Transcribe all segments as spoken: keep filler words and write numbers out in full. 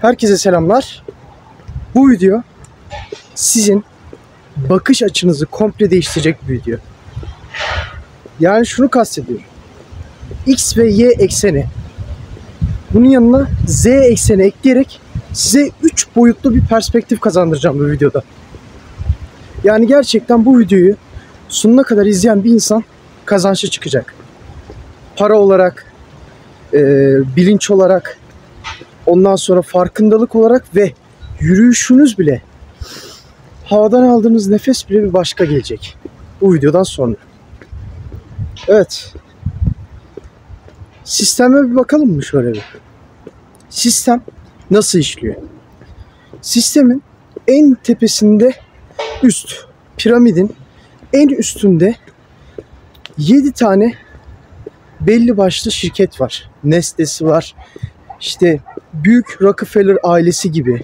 Herkese selamlar. Bu video sizin bakış açınızı komple değiştirecek bir video. Yani şunu kastediyorum. X ve Y ekseni. Bunun yanına Z ekseni ekleyerek size üç boyutlu bir perspektif kazandıracağım bu videoda. Yani gerçekten bu videoyu sonuna kadar izleyen bir insan kazançlı çıkacak. Para olarak, e, bilinç olarak, ondan sonra farkındalık olarak ve yürüyüşünüz bile, havadan aldığınız nefes bile bir başka gelecek bu videodan sonra. Evet. Sisteme bir bakalım mı şöyle bir? Sistem nasıl işliyor? Sistemin en tepesinde üst, piramidin en üstünde yedi tane belli başlı şirket var. Nestle'si var. İşte büyük Rockefeller ailesi gibi,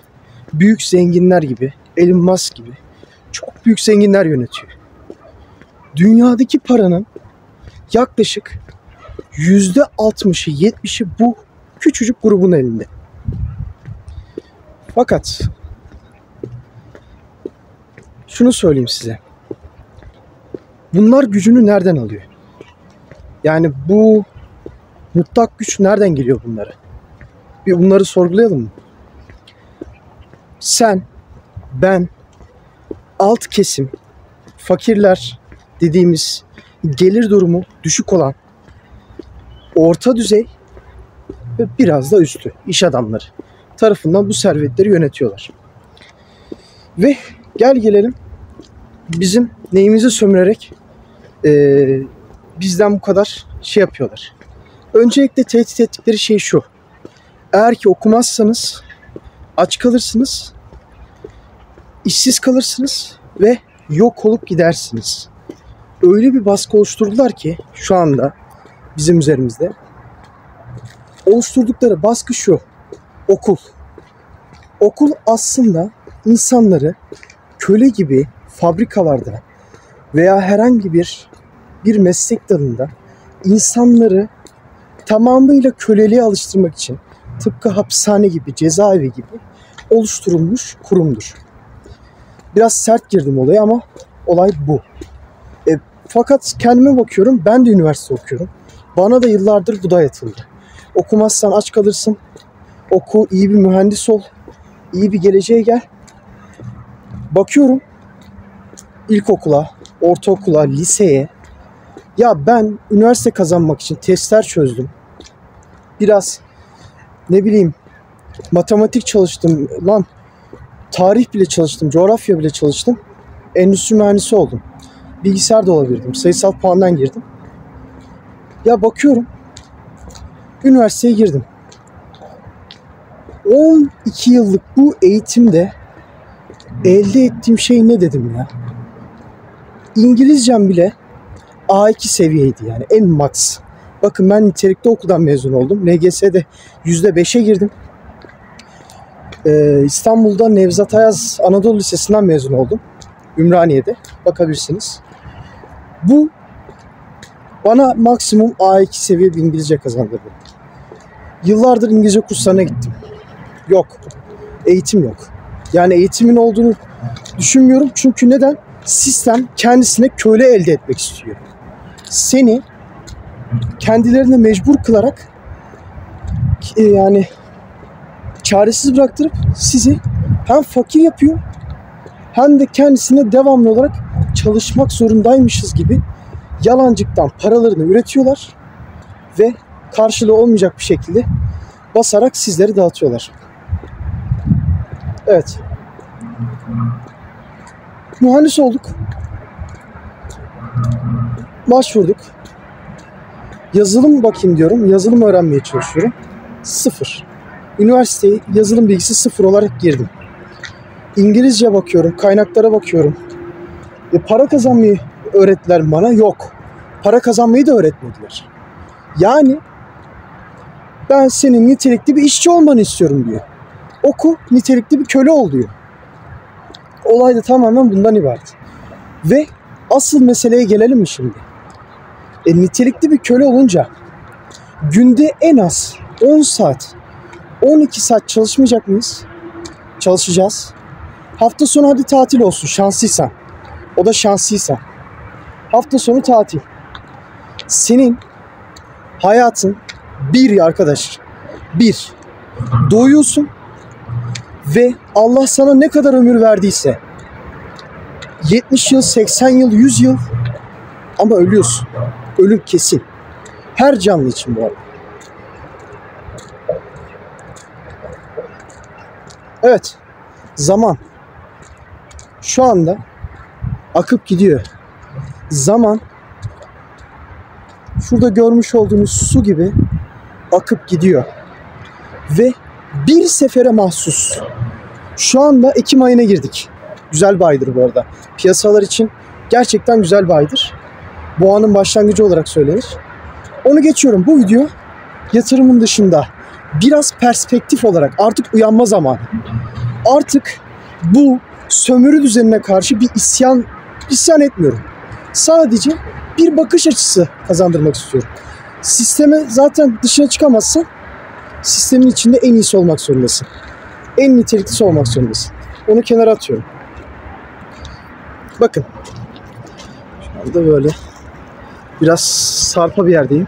büyük zenginler gibi, Elon Musk gibi çok büyük zenginler yönetiyor. Dünyadaki paranın yaklaşık yüzde altmışı yetmişi bu küçücük grubun elinde. Fakat şunu söyleyeyim size. Bunlar gücünü nereden alıyor? Yani bu mutlak güç nereden geliyor bunlara? Bir bunları sorgulayalım mı? Sen, ben, alt kesim, fakirler dediğimiz gelir durumu düşük olan, orta düzey ve biraz da üstü iş adamları tarafından bu servetleri yönetiyorlar. Ve gel gelelim bizim neyimizi sömürerek e, bizden bu kadar şey yapıyorlar. Öncelikle tehdit ettikleri şey şu. Eğer ki okumazsanız aç kalırsınız, işsiz kalırsınız ve yok olup gidersiniz. Öyle bir baskı oluşturdular ki şu anda bizim üzerimizde. Oluşturdukları baskı şu. Okul. Okul aslında insanları köle gibi fabrikalarda veya herhangi bir bir meslek dalında insanları tamamıyla köleliğe alıştırmak için tıpkı hapishane gibi, cezaevi gibi oluşturulmuş kurumdur. Biraz sert girdim olaya ama olay bu. E, fakat kendime bakıyorum, ben de üniversite okuyorum. Bana da yıllardır bu dayatıldı. Okumazsan aç kalırsın, oku, iyi bir mühendis ol, iyi bir geleceğe gel. Bakıyorum ilkokula, ortaokula, liseye. Ya ben üniversite kazanmak için testler çözdüm. Biraz ne bileyim matematik çalıştım lan. Tarih bile çalıştım, coğrafya bile çalıştım. Endüstri mühendisi oldum. Bilgisayar da olabilirdim. Sayısal puandan girdim. Ya bakıyorum üniversiteye girdim. on iki yıllık bu eğitimde elde ettiğim şey ne dedim ya? İngilizcem bile A iki seviyeydi yani en max. Bakın ben nitelikli okuldan mezun oldum. L G S'de yüzde beşe girdim. Ee, İstanbul'da Nevzat Ayaz Anadolu Lisesi'nden mezun oldum. Ümraniye'de. Bakabilirsiniz. Bu bana maksimum A iki seviye bir İngilizce kazandırdı. Yıllardır İngilizce kurslarına gittim. Yok. Eğitim yok. Yani eğitimin olduğunu düşünmüyorum. Çünkü neden? Sistem kendisine köle elde etmek istiyor. Seni kendilerine mecbur kılarak e, yani çaresiz bıraktırıp sizi hem fakir yapıyor hem de kendisine devamlı olarak çalışmak zorundaymışız gibi yalancıktan paralarını üretiyorlar ve karşılığı olmayacak bir şekilde basarak sizleri dağıtıyorlar. Evet. Mühendis olduk. Başvurduk. Yazılım bakayım diyorum. Yazılım öğrenmeye çalışıyorum. Sıfır. Üniversiteye yazılım bilgisi sıfır olarak girdim. İngilizce bakıyorum. Kaynaklara bakıyorum. E para kazanmayı öğrettiler bana. Yok. Para kazanmayı da öğretmediler. Yani ben senin nitelikli bir işçi olmanı istiyorum diyor. Oku, nitelikli bir köle ol diyor. Olay da tamamen bundan ibaret. Ve asıl meseleye gelelim mi şimdi? E, nitelikli bir köle olunca günde en az on saat on iki saat çalışmayacak mıyız? Çalışacağız. Hafta sonu hadi tatil olsun, şanslıysan. O da şanslıysan. Hafta sonu tatil. Senin hayatın bir arkadaş. Bir. Doğuyorsun ve Allah sana ne kadar ömür verdiyse yetmiş yıl, seksen yıl, yüz yıl, ama ölüyorsun. Ölüm kesin. Her canlı için bu arada. Evet. Zaman. Şu anda akıp gidiyor. Zaman şurada görmüş olduğunuz su gibi akıp gidiyor. Ve bir sefere mahsus. Şu anda Ekim ayına girdik. Güzel bir aydır bu arada. Piyasalar için gerçekten güzel bir aydır. Boğanın başlangıcı olarak söylenir. Onu geçiyorum. Bu video yatırımın dışında biraz perspektif olarak artık uyanma zamanı. Artık bu sömürü düzenine karşı bir isyan isyan etmiyorum. Sadece bir bakış açısı kazandırmak istiyorum. Sisteme zaten dışına çıkamazsın. Sistemin içinde en iyisi olmak zorundasın. En niteliklisi olmak zorundasın. Onu kenara atıyorum. Bakın. Şu anda böyle biraz sarpa bir yerdeyim.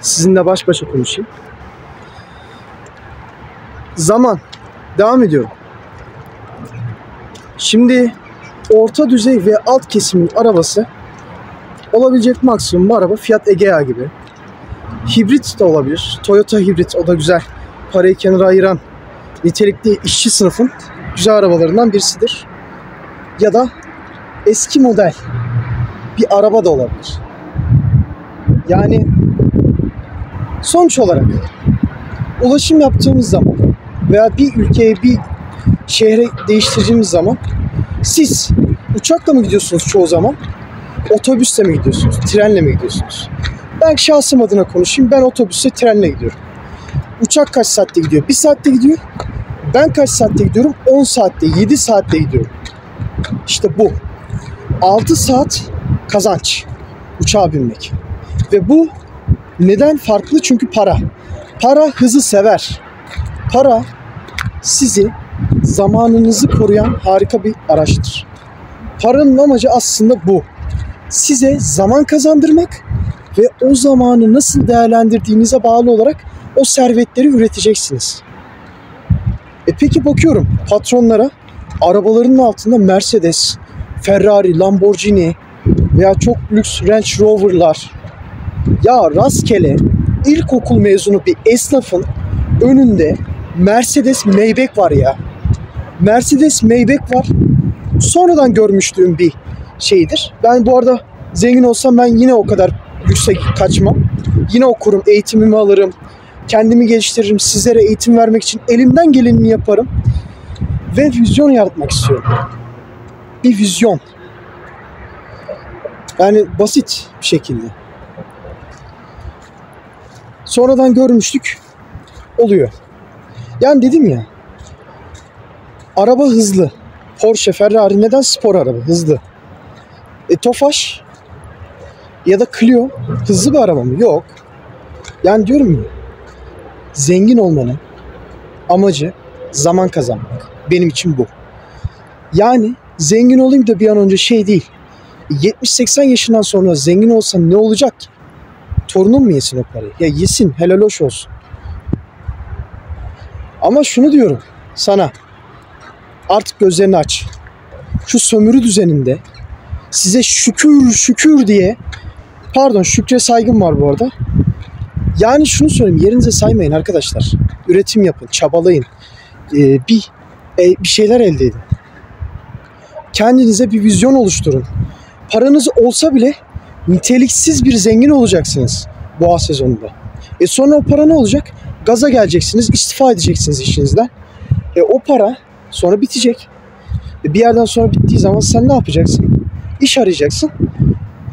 Sizinle baş başa konuşayım. Zaman. Devam ediyorum. Şimdi orta düzey ve alt kesimin arabası olabilecek maksimum bu araba Fiat Egea gibi. Hibrit de olabilir. Toyota hibrit, o da güzel. Parayı kenara ayıran nitelikli işçi sınıfın güzel arabalarından birisidir. Ya da eski model bir araba da olabilir. Yani sonuç olarak ulaşım yaptığımız zaman veya bir ülkeye, bir şehre değiştirdiğimiz zaman siz uçakla mı gidiyorsunuz çoğu zaman? Otobüsle mi gidiyorsunuz? Trenle mi gidiyorsunuz? Ben şahsım adına konuşayım. Ben otobüsle, trenle gidiyorum. Uçak kaç saatte gidiyor? bir saatte gidiyor. Ben kaç saatte gidiyorum? on saatte, yedi saatte gidiyorum. İşte bu. altı saat kazanç uçağa binmek. Ve bu neden farklı? Çünkü para. Para hızı sever. Para sizi, zamanınızı koruyan harika bir araçtır. Paranın amacı aslında bu. Size zaman kazandırmak ve o zamanı nasıl değerlendirdiğinize bağlı olarak o servetleri üreteceksiniz. E peki bakıyorum patronlara, arabalarının altında Mercedes, Ferrari, Lamborghini veya çok lüks Range Rover'lar. Ya rastgele ilkokul mezunu bir esnafın önünde Mercedes Maybach var ya. Mercedes Maybach var. Sonradan görmüştüğüm bir şeydir. Ben bu arada zengin olsam ben yine o kadar yüksek kaçmam. Yine okurum, eğitimimi alırım. Kendimi geliştiririm. Sizlere eğitim vermek için elimden gelenini yaparım. Ve vizyon yaratmak istiyorum. Bir vizyon. Yani basit bir şekilde. Sonradan görmüştük. Oluyor. Yani dedim ya, araba hızlı. Porsche, Ferrari neden spor araba? Hızlı. E Tofaş ya da Clio hızlı bir araba mı? Yok. Yani diyorum ya, zengin olmanın amacı zaman kazanmak. Benim için bu. Yani zengin olayım da bir an önce şey değil. yetmiş seksen yaşından sonra zengin olsan ne olacak ki? Torunum mu yesin o parayı? Ya yesin, helal hoş olsun. Ama şunu diyorum sana, artık gözlerini aç. Şu sömürü düzeninde size şükür şükür diye, pardon şükre saygım var bu arada. Yani şunu söyleyeyim, yerinize saymayın arkadaşlar. Üretim yapın, çabalayın. Ee, bir, e, bir şeyler elde edin. Kendinize bir vizyon oluşturun. Paranız olsa bile niteliksiz bir zengin olacaksınız boğa sezonunda. E sonra o para ne olacak? Gaza geleceksiniz, istifa edeceksiniz işinizden. E o para sonra bitecek. E bir yerden sonra bittiği zaman sen ne yapacaksın? İş arayacaksın.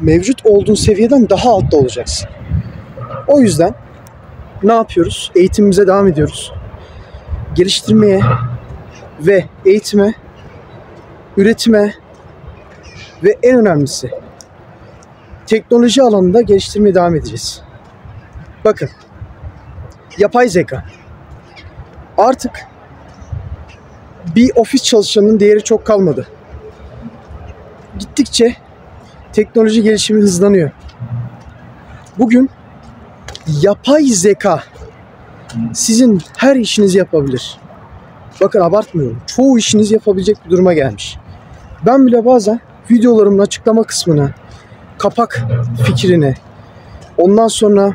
Mevcut olduğun seviyeden daha altta olacaksın. O yüzden ne yapıyoruz? Eğitimimize devam ediyoruz. Geliştirmeye ve eğitime, üretime ve en önemlisi teknoloji alanında geliştirmeye devam edeceğiz. Bakın. Yapay zeka. artık bir ofis çalışanının değeri çok kalmadı. Gittikçe teknoloji gelişimi hızlanıyor. Bugün yapay zeka sizin her işinizi yapabilir. Bakın, abartmıyorum. Çoğu işinizi yapabilecek bir duruma gelmiş. Ben bile bazen videolarımın açıklama kısmına kapak fikrini, ondan sonra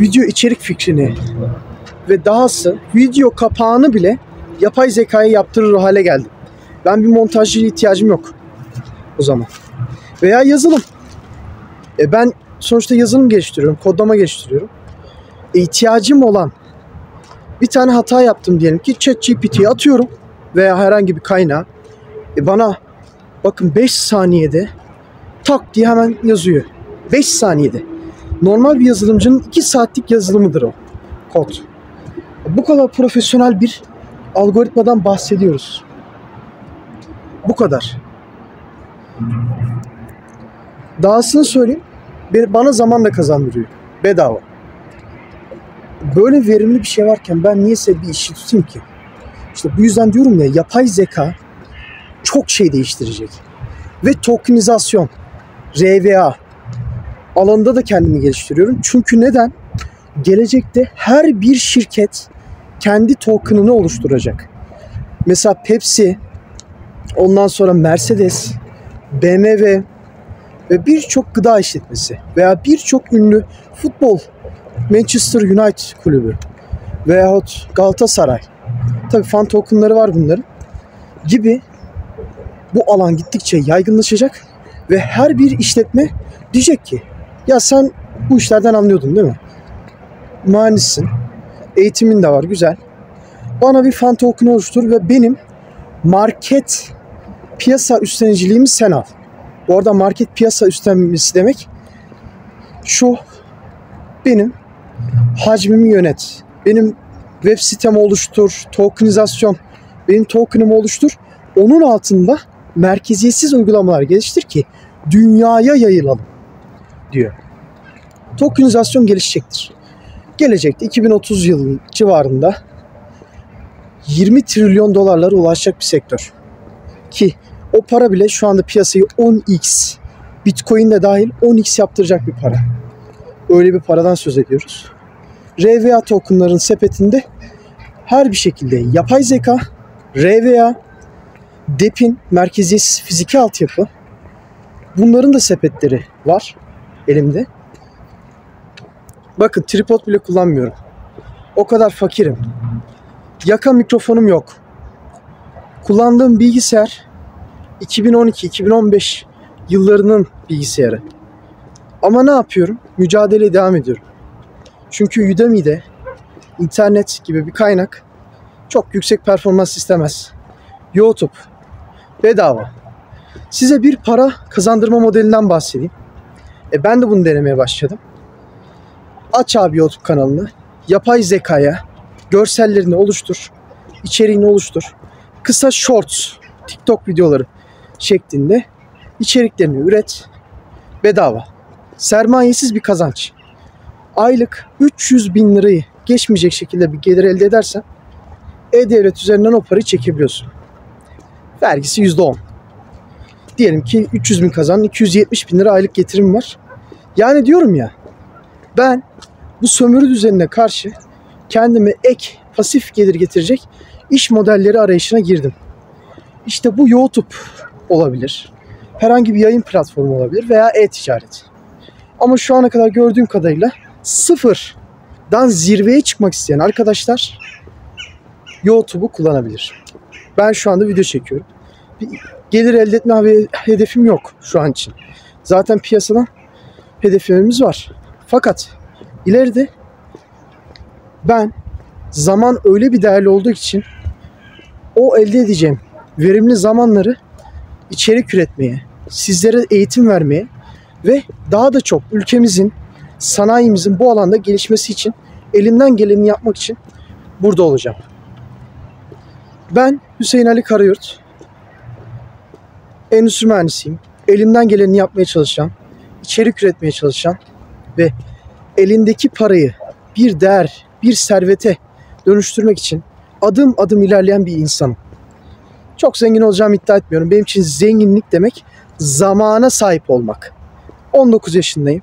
video içerik fikrini ve dahası video kapağını bile yapay zekaya yaptırır hale geldim. Ben bir montajcıya ihtiyacım yok o zaman. Veya yazılım. E ben sonuçta yazılım geliştiriyorum, kodlama geliştiriyorum. E ihtiyacım olan, bir tane hata yaptım diyelim ki, ChatGPT'ye atıyorum veya herhangi bir kaynağı. E bana bakın beş saniyede tak diye hemen yazıyor. beş saniyede. Normal bir yazılımcının iki saatlik yazılımıdır o kod. Bu kadar profesyonel bir algoritmadan bahsediyoruz. Bu kadar. Dahasını söyleyeyim. Bana zaman da kazandırıyor. Bedava. Böyle verimli bir şey varken ben niyeyse bir işi tutayım ki? İşte bu yüzden diyorum ya, yapay zeka çok şey değiştirecek. Ve tokenizasyon, R W A alanında da kendimi geliştiriyorum. Çünkü neden? Gelecekte her bir şirket kendi tokenını oluşturacak. Mesela Pepsi, ondan sonra Mercedes, B M W ve birçok gıda işletmesi veya birçok ünlü futbol, Manchester United kulübü veyahut Galatasaray, tabii fan tokenları var bunların gibi, bu alan gittikçe yaygınlaşacak ve her bir işletme diyecek ki ya sen bu işlerden anlıyordun değil mi? Mühendissin, eğitimin de var, güzel. Bana bir fan token oluştur ve benim market piyasa üstleniciliğimi sen al. Bu arada market piyasa üstlenmesi demek şu: benim hacmimi yönet, benim web sitemi oluştur, tokenizasyon, benim tokenımı oluştur. Onun altında merkeziyetsiz uygulamalar geliştir ki dünyaya yayılalım diyor. Tokenizasyon gelişecektir. Gelecekte iki bin otuz yılı civarında yirmi trilyon dolarlara ulaşacak bir sektör. Ki o para bile şu anda piyasayı on x, Bitcoin de dahil on x yaptıracak bir para. Öyle bir paradan söz ediyoruz. R W A tokenların sepetinde her bir şekilde yapay zeka, R W A, depin, merkeziyetsiz fiziki altyapı, bunların da sepetleri var elimde. Bakın, tripod bile kullanmıyorum. O kadar fakirim. Yaka mikrofonum yok. Kullandığım bilgisayar iki bin on iki iki bin on beş yıllarının bilgisayarı. Ama ne yapıyorum? Mücadeleye devam ediyorum. Çünkü Udemy'de internet gibi bir kaynak çok yüksek performans istemez. YouTube bedava. Size bir para kazandırma modelinden bahsedeyim. E ben de bunu denemeye başladım. Aç abi YouTube kanalını. Yapay zekaya görsellerini oluştur. İçeriğini oluştur. Kısa shorts, TikTok videoları şeklinde içeriklerini üret. Bedava. Sermayesiz bir kazanç. Aylık üç yüz bin lirayı geçmeyecek şekilde bir gelir elde edersen E-Devlet üzerinden o parayı çekebiliyorsun. Vergisi yüzde on. Diyelim ki üç yüz bin kazandın, iki yüz yetmiş bin lira aylık getirim var. Yani diyorum ya, ben bu sömürü düzenine karşı kendime ek pasif gelir getirecek iş modelleri arayışına girdim. İşte bu YouTube olabilir. Herhangi bir yayın platformu olabilir veya e-ticaret. Ama şu ana kadar gördüğüm kadarıyla sıfırdan zirveye çıkmak isteyen arkadaşlar YouTube'u kullanabilir. Ben şu anda video çekiyorum. Bir gelir elde etme hedefim yok şu an için. Zaten piyasadan hedeflerimiz var. Fakat ileride ben, zaman öyle bir değerli olduğu için, o elde edeceğim verimli zamanları içerik üretmeye, sizlere eğitim vermeye ve daha da çok ülkemizin, sanayimizin bu alanda gelişmesi için elimden geleni yapmak için burada olacağım. Ben Hüseyin Ali Karayurt, endüstri mühendisiyim. Elimden geleni yapmaya çalışan, içerik üretmeye çalışan ve elindeki parayı bir değer bir servete dönüştürmek için adım adım ilerleyen bir insanım. Çok zengin olacağımı iddia etmiyorum. Benim için zenginlik demek zamana sahip olmak. on dokuz yaşındayım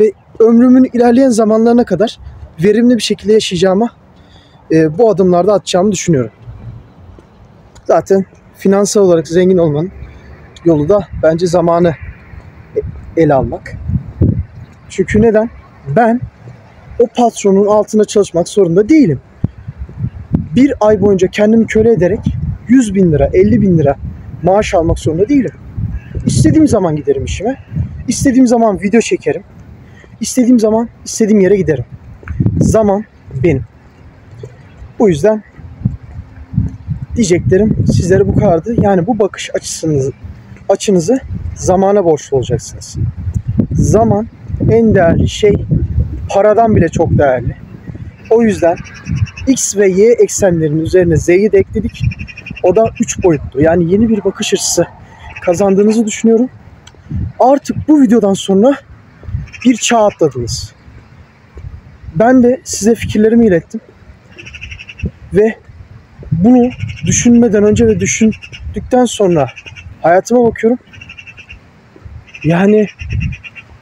ve ömrümün ilerleyen zamanlarına kadar verimli bir şekilde yaşayacağıma, e, bu adımlarda atacağımı düşünüyorum. Zaten finansal olarak zengin olmanın yolu da bence zamanı ele almak. Çünkü neden? Ben o patronun altında çalışmak zorunda değilim. Bir ay boyunca kendimi köle ederek yüz bin lira, elli bin lira maaş almak zorunda değilim. İstediğim zaman giderim işime. İstediğim zaman video çekerim. İstediğim zaman istediğim yere giderim. Zaman benim. O yüzden diyeceklerim sizlere bu kadardı. Yani bu bakış açısınızı, açınızı zamana borçlu olacaksınız. Zaman en değerli şey, paradan bile çok değerli. O yüzden X ve Y eksenlerinin üzerine Z'yi de ekledik. O da üç boyutlu. Yani yeni bir bakış açısı kazandığınızı düşünüyorum. Artık bu videodan sonra bir çağ atladınız. Ben de size fikirlerimi ilettim. Ve bunu düşünmeden önce ve düşündükten sonra hayatıma bakıyorum. Yani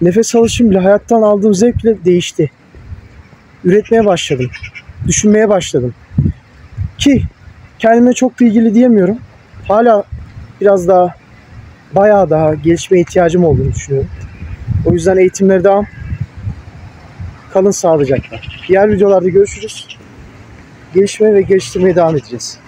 nefes alışım bile, hayattan aldığım zevk bile değişti. Üretmeye başladım. Düşünmeye başladım. Ki kendime çok bilgili diyemiyorum. Hala biraz daha, bayağı daha gelişmeye ihtiyacım olduğunu düşünüyorum. O yüzden eğitimlere devam. Kalın sağlıcakla. Diğer videolarda görüşürüz. Gelişmeye ve geliştirmeye devam edeceğiz.